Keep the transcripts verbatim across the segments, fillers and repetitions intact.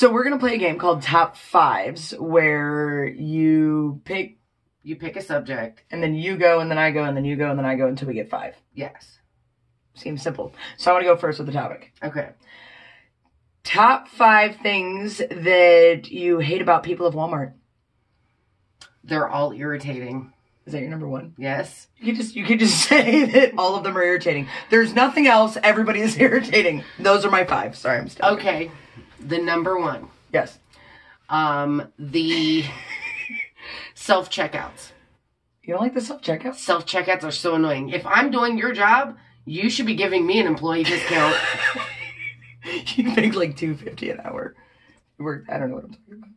So we're going to play a game called Top Fives, where you pick you pick a subject, and then you go, and then I go, and then you go, and then I go, until we get five. Yes. Seems simple. So I want to go first with the topic. Okay. Top five things that you hate about people of Walmart. They're all irritating. Is that your number one? Yes. You just you could just say that all of them are irritating. There's nothing else. Everybody is irritating. Those are my five. Sorry, I'm stuck. Okay. The number one. Yes. Um, the self-checkouts. You don't like the self-checkouts? Self-checkouts are so annoying. If I'm doing your job, you should be giving me an employee discount. You make like two fifty an hour. We're, I don't know what I'm talking about.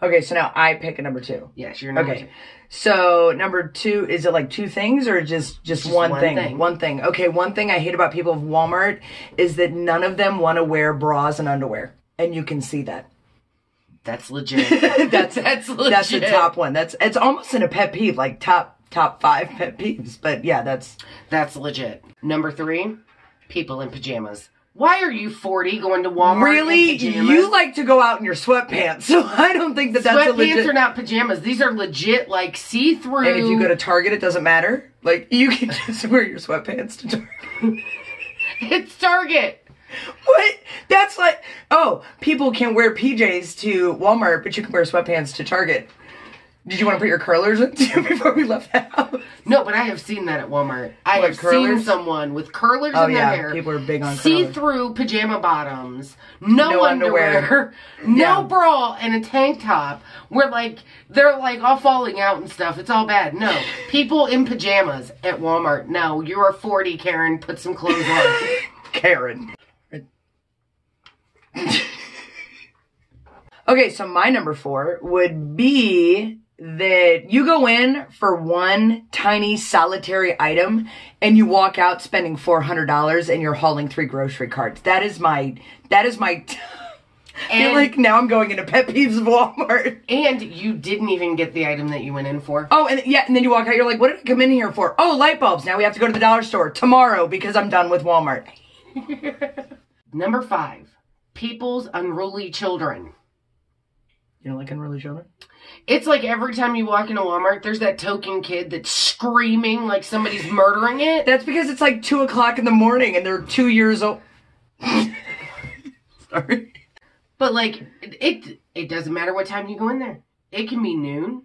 Okay, so now I pick a number two. Yes, you're number okay. two. So number two, is it like two things or just, just, just one, one thing? thing? One thing. Okay, one thing I hate about people of Walmart is that none of them want to wear bras and underwear. And you can see that. That's legit. that's that's legit. That's the top one. That's it's almost in a pet peeve, like top top five pet peeves. But yeah, that's that's legit. Number three, people in pajamas. Why are you forty going to Walmart? Really? In pajamas? You like to go out in your sweatpants, so I don't think that that's sweatpants a legit... Sweatpants are not pajamas. These are legit, like, see-through... And if you go to Target, it doesn't matter. Like, you can just wear your sweatpants to Target. It's Target! What? That's like... Oh, people can wear P Js to Walmart, but you can wear sweatpants to Target. Did you want to put your curlers in too before we left the house? No, but I have seen that at Walmart. I what, have curlers? seen someone with curlers oh, in their yeah. hair. People are big on see curlers. Through pajama bottoms, no, no underwear, underwear. Yeah. no bra, and a tank top. Where like they're like all falling out and stuff. It's all bad. No, people in pajamas at Walmart. No, you are forty, Karen. Put some clothes on, Karen. Okay, so my number four would be that you go in for one tiny solitary item and you walk out spending four hundred dollars and you're hauling three grocery carts. That is my, that is my, t and, I feel like now I'm going into pet peeves of Walmart. And you didn't even get the item that you went in for. Oh, and yeah, and then you walk out, you're like, what did I come in here for? Oh, light bulbs. Now we have to go to the dollar store tomorrow because I'm done with Walmart. Number five, people's unruly children. You don't like unruly children? It's like every time you walk into Walmart, there's that token kid that's screaming like somebody's murdering it. That's because it's like two o'clock in the morning and they're two years old. Sorry. But like, it, it it doesn't matter what time you go in there. It can be noon.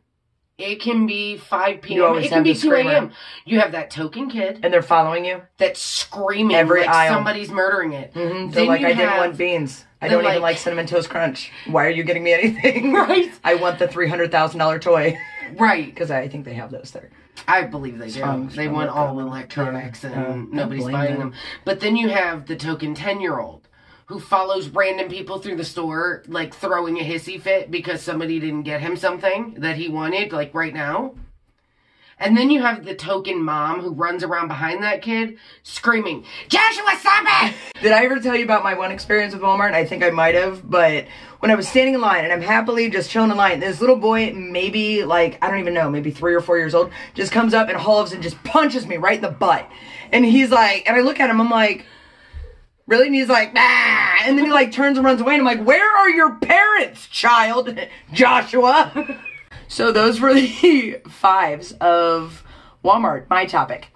It can be five P M It can be two A M You have that token kid. And they're following you? That's screaming every like aisle. Somebody's murdering it. Mm-hmm. They're like, I didn't want beans. I don't like, even like Cinnamon Toast Crunch. Why are you getting me anything? Right. I want the three hundred thousand dollar toy. Right. Because I think they have those there. I believe they do. Strong, they strong want all them. electronics and um, nobody's buying them. them. But then you have the token ten-year-old who follows random people through the store, like throwing a hissy fit because somebody didn't get him something that he wanted, like right now. And then you have the token mom who runs around behind that kid screaming, Joshua, stop it! Did I ever tell you about my one experience with Walmart? I think I might have, but when I was standing in line and I'm happily just chilling in line, this little boy, maybe like, I don't even know, maybe three or four years old, just comes up and hauls and just punches me right in the butt. And he's like, and I look at him, I'm like, really? And he's like, nah. And then he like turns and runs away. And I'm like, where are your parents, child? Joshua. So those were the fives of Walmart, my topic.